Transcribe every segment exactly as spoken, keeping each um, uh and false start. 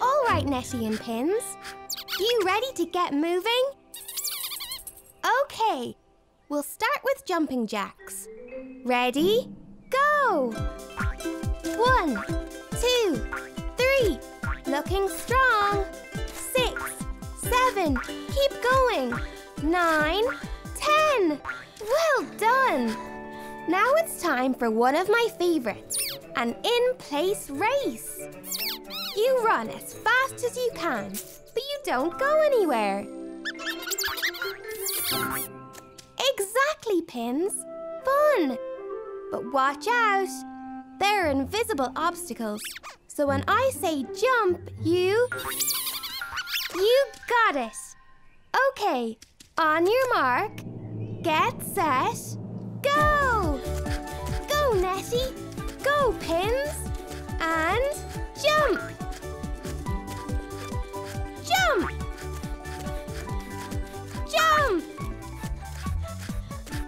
All right, Nettie and Pins. You ready to get moving? Okay, we'll start with jumping jacks. Ready? Go! One, two, three. Looking strong. Six, seven. Keep going. Nine, ten. Well done! Now it's time for one of my favorites, an in-place race. You run as fast as you can, but you don't go anywhere. Exactly, Pins. Fun. But watch out. There are invisible obstacles. So when I say jump, you... You got it. Okay, on your mark, get set, go! Go, Nettie. Go, Pins. And jump. Jump. Jump.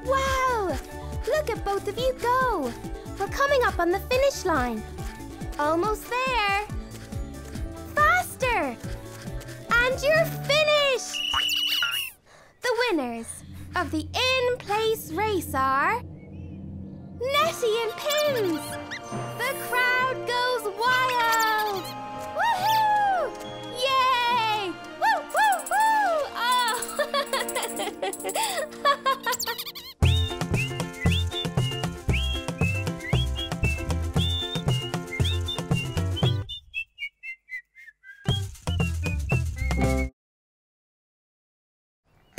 Wow. Look at both of you go. We're coming up on the finish line. Almost there. Faster. And you're finished. The winners of the in-place race are... Nettie and Pins! The crowd goes wild! Woohoo! Yay! Woo, woo, woo! Oh!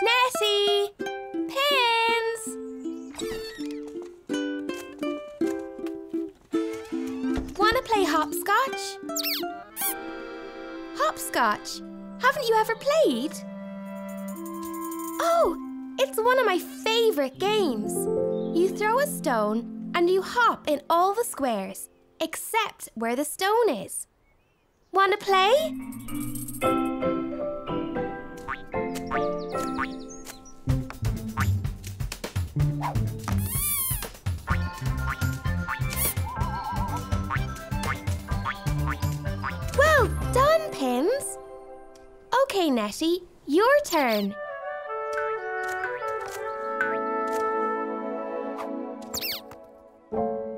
Nettie! Pins! Wanna play hopscotch? Hopscotch? Haven't you ever played? Oh, it's one of my favorite games. You throw a stone and you hop in all the squares, except where the stone is. Wanna play? Done, Pins. Okay, Nettie, your turn.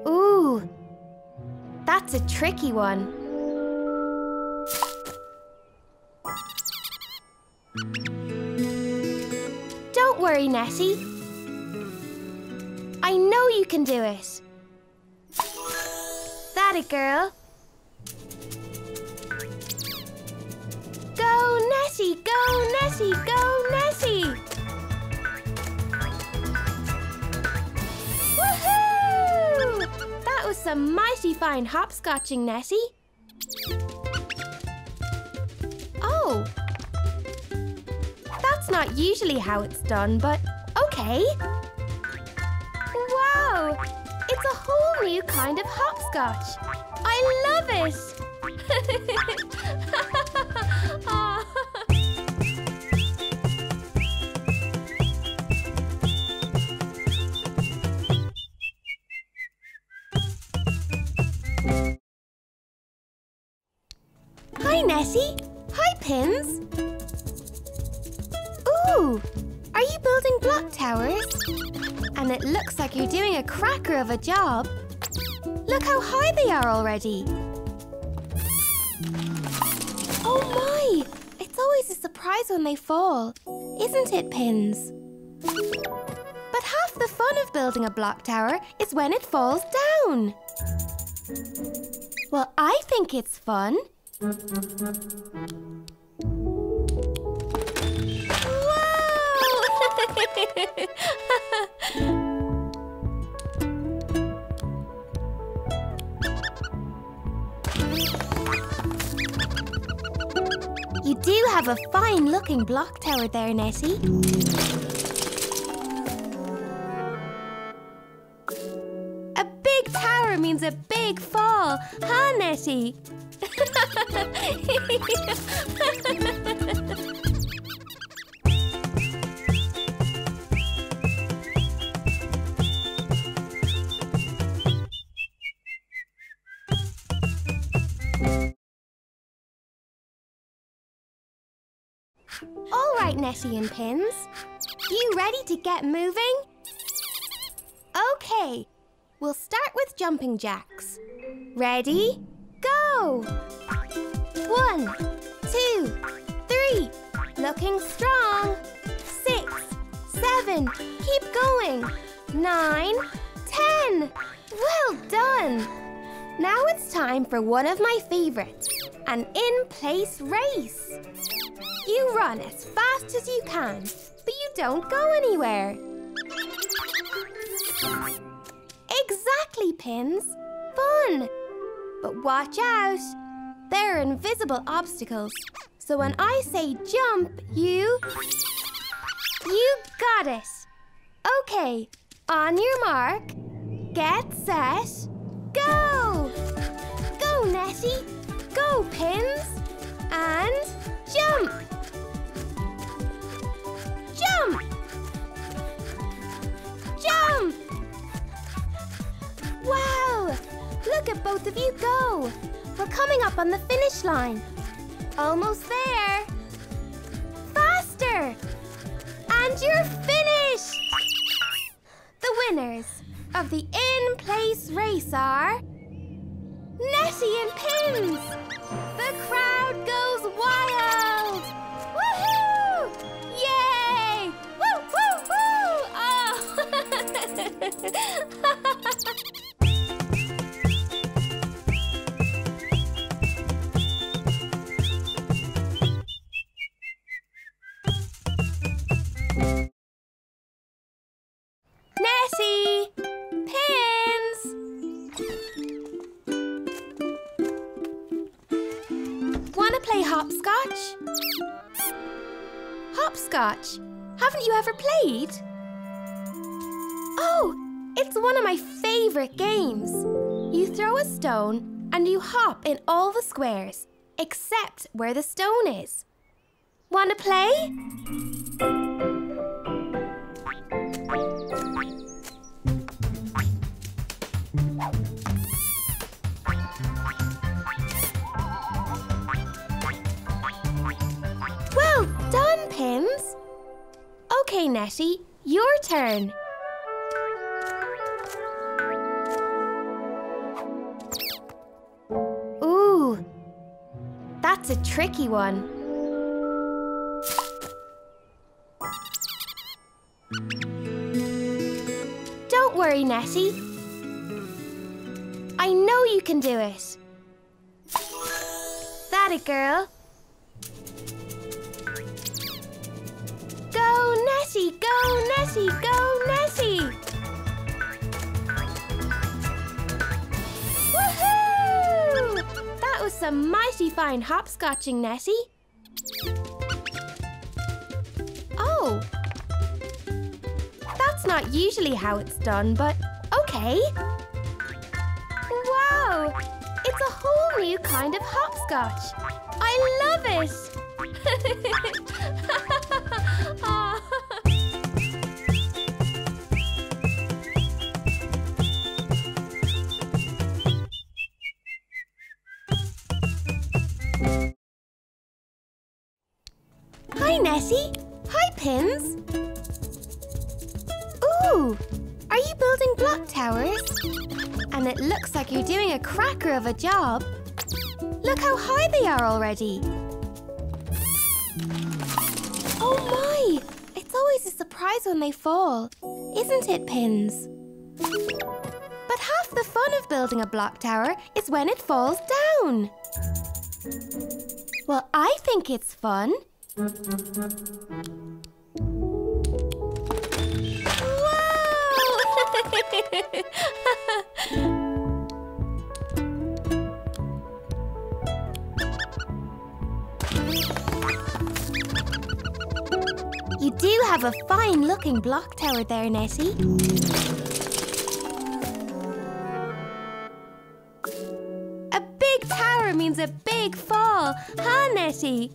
Ooh, that's a tricky one. Don't worry, Nettie. I know you can do it. That a girl. Go, Nettie! Go, Nettie! Go, Nettie! Woohoo! That was some mighty fine hopscotching, Nettie. Oh. That's not usually how it's done, but okay. Wow! It's a whole new kind of hopscotch. I love it! Aww. Hi, Nettie. Hi, Pins. Ooh, are you building block towers? And it looks like you're doing a cracker of a job. Look how high they are already. Oh my! It's always a surprise when they fall, isn't it, Pins? But half the fun of building a block tower is when it falls down. Well, I think it's fun. Whoa! You do have a fine-looking block tower there, Nettie. A big tower means a big fall, huh, Nettie? All right, Nettie and Pins. You ready to get moving? Okay, we'll start with jumping jacks. Ready? Go! One, two, three. Looking strong. Six, seven. Keep going. Nine, ten. Well done! Now it's time for one of my favorites, an in-place race. You run as fast as you can, but you don't go anywhere. Exactly, Pins. Fun! But watch out. There are invisible obstacles. So when I say jump, you... You got it. Okay, on your mark, get set, go! Go, Nettie. Go, Pins. And jump! Jump! Jump! Wow! Look at both of you go. We're coming up on the finish line. Almost there. Faster! And you're finished! The winners of the in-place race are... Nettie and Pins! The crowd goes wild! Woohoo! Yay! Woo, woo, woo! Oh! Hopscotch? Hopscotch? Haven't you ever played? Oh, it's one of my favourite games. You throw a stone and you hop in all the squares, except where the stone is. Wanna play? Pins? Okay, Nettie, your turn. Ooh, that's a tricky one. Don't worry, Nettie. I know you can do it. That a girl. Go, Nettie! Go, Nettie! Go, Nettie! Woohoo! That was some mighty fine hopscotching, Nettie. Oh! That's not usually how it's done, but okay. Wow! It's a whole new kind of hopscotch. I love it! Oh. Hi, Nettie. Hi, Pins. Ooh, are you building block towers? And it looks like you're doing a cracker of a job. Look how high they are already. Oh my! It's always a surprise when they fall, isn't it, Pins? But half the fun of building a block tower is when it falls down. Well, I think it's fun. Whoa! You do have a fine-looking block tower there, Nettie. A big tower means a big fall, huh, Nettie?